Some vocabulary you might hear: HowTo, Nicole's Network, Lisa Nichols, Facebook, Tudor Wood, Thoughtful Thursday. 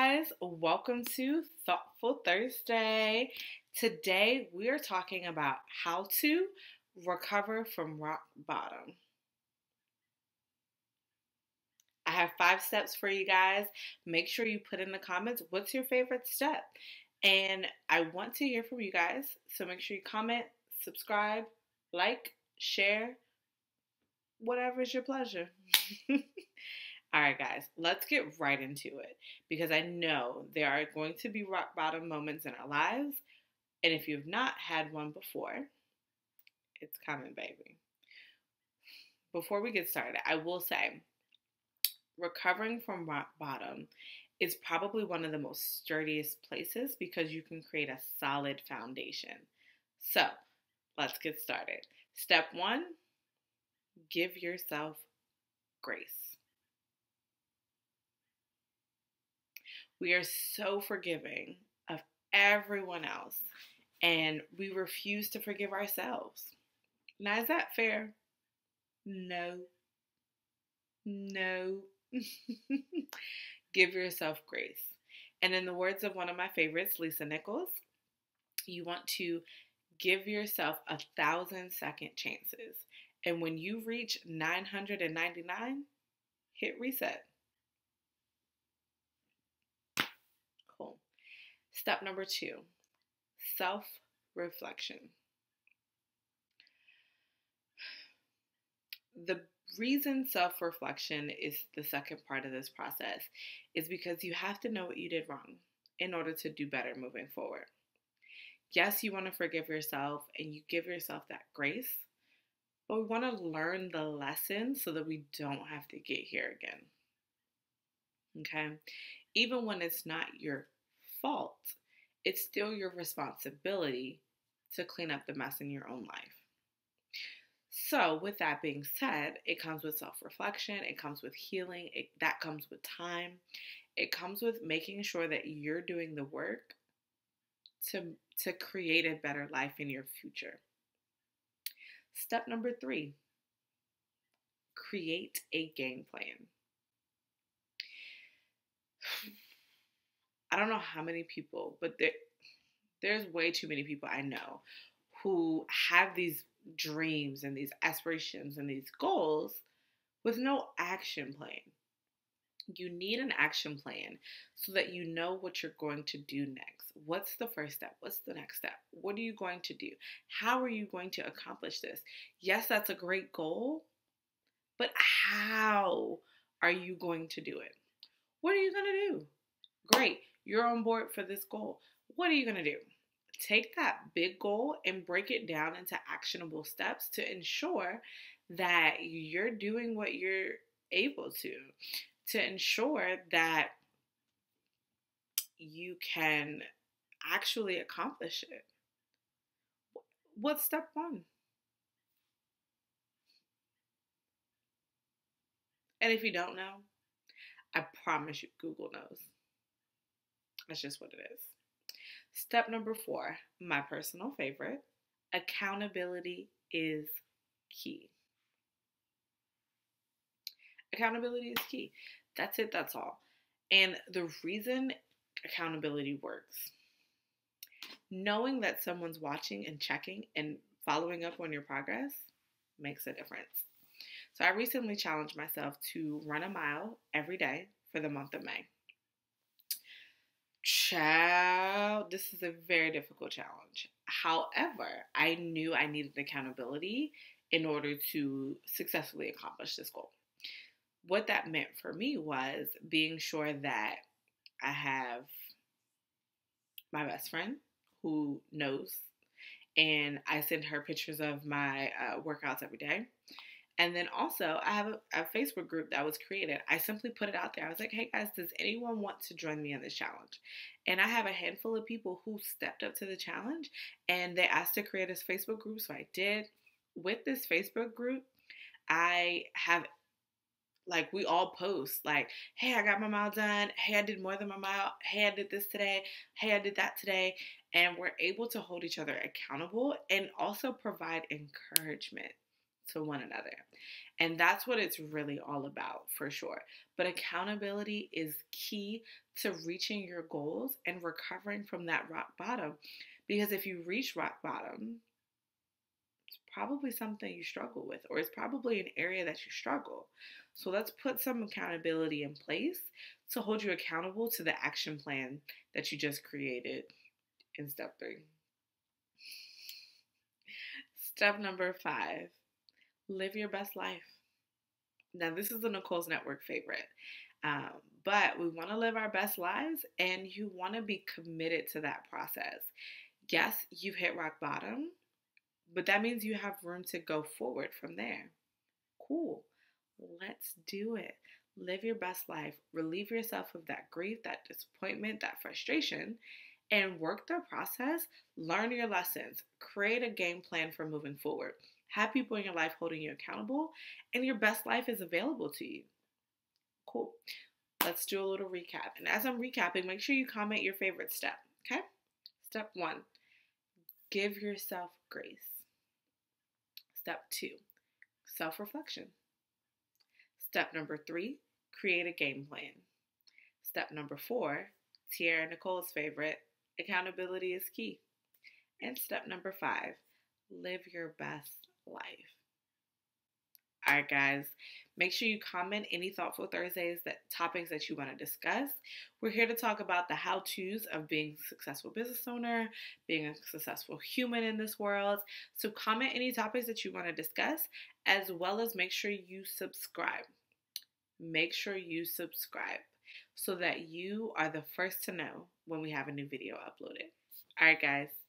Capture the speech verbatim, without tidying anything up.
Guys, welcome to Thoughtful Thursday. Today we are talking about how to recover from rock bottom. I have five steps for you guys. Make sure you put in the comments what's your favorite step, and I want to hear from you guys, so make sure you comment, subscribe, like, share, whatever is your pleasure. Alright guys, let's get right into it, because I know there are going to be rock bottom moments in our lives, and if you've not had one before, it's coming, baby. Before we get started, I will say recovering from rock bottom is probably one of the most sturdiest places because you can create a solid foundation. So let's get started. Step one, give yourself grace. We are so forgiving of everyone else, and we refuse to forgive ourselves. Now, is that fair? No. No. Give yourself grace. And in the words of one of my favorites, Lisa Nichols, you want to give yourself a thousand second chances. And when you reach nine hundred ninety-nine, hit reset. Step number two, self-reflection. The reason self-reflection is the second part of this process is because you have to know what you did wrong in order to do better moving forward. Yes, you want to forgive yourself and you give yourself that grace, but we want to learn the lesson so that we don't have to get here again. Okay? Even when it's not your fault, it's still your responsibility to clean up the mess in your own life. So with that being said, it comes with self-reflection, it comes with healing, it, that comes with time, it comes with making sure that you're doing the work to, to create a better life in your future. Step number three, create a game plan. I don't know how many people, but there, there's way too many people I know who have these dreams and these aspirations and these goals with no action plan. You need an action plan so that you know what you're going to do next. What's the first step? What's the next step? What are you going to do? How are you going to accomplish this? Yes, that's a great goal, but how are you going to do it? What are you going to do? Great. You're on board for this goal. What are you going to do? Take that big goal and break it down into actionable steps to ensure that you're doing what you're able to, to ensure that you can actually accomplish it. What's step one? And if you don't know, I promise you Google knows. That's just what it is. Step number four, my personal favorite, accountability is key. Accountability is key. That's it, that's all. And the reason accountability works, knowing that someone's watching and checking and following up on your progress makes a difference. So I recently challenged myself to run a mile every day for the month of May. Child, this is a very difficult challenge. However, I knew I needed accountability in order to successfully accomplish this goal. What that meant for me was being sure that I have my best friend who knows, and I send her pictures of my uh, workouts every day. And then also, I have a, a Facebook group that was created. I simply put it out there. I was like, hey guys, does anyone want to join me in this challenge? And I have a handful of people who stepped up to the challenge, and they asked to create this Facebook group, so I did. With this Facebook group, I have, like, we all post, like, hey, I got my mile done. Hey, I did more than my mile. Hey, I did this today. Hey, I did that today. And we're able to hold each other accountable and also provide encouragement to one another. And that's what it's really all about, for sure. But accountability is key to reaching your goals and recovering from that rock bottom. Because if you reach rock bottom, it's probably something you struggle with, or it's probably an area that you struggle. So let's put some accountability in place to hold you accountable to the action plan that you just created in step three. Step number five, live your best life. Now, this is the Nicole's Network favorite, um, but we want to live our best lives, and you want to be committed to that process. Yes, you've hit rock bottom, but that means you have room to go forward from there. Cool. Let's do it. Live your best life. Relieve yourself of that grief, that disappointment, that frustration, and work the process. Learn your lessons. Create a game plan for moving forward. Have people in your life holding you accountable, and your best life is available to you. Cool. Let's do a little recap. And as I'm recapping, make sure you comment your favorite step, okay? Step one, give yourself grace. Step two, self-reflection. Step number three, create a game plan. Step number four, Tiara Nicole's favorite, accountability is key. And step number five, live your best life. All right, guys, make sure you comment any Thoughtful Thursdays, that topics that you want to discuss. We're here to talk about the how-tos of being a successful business owner, being a successful human in this world. So comment any topics that you want to discuss, as well as make sure you subscribe. Make sure you subscribe so that you are the first to know when we have a new video uploaded. All right, guys.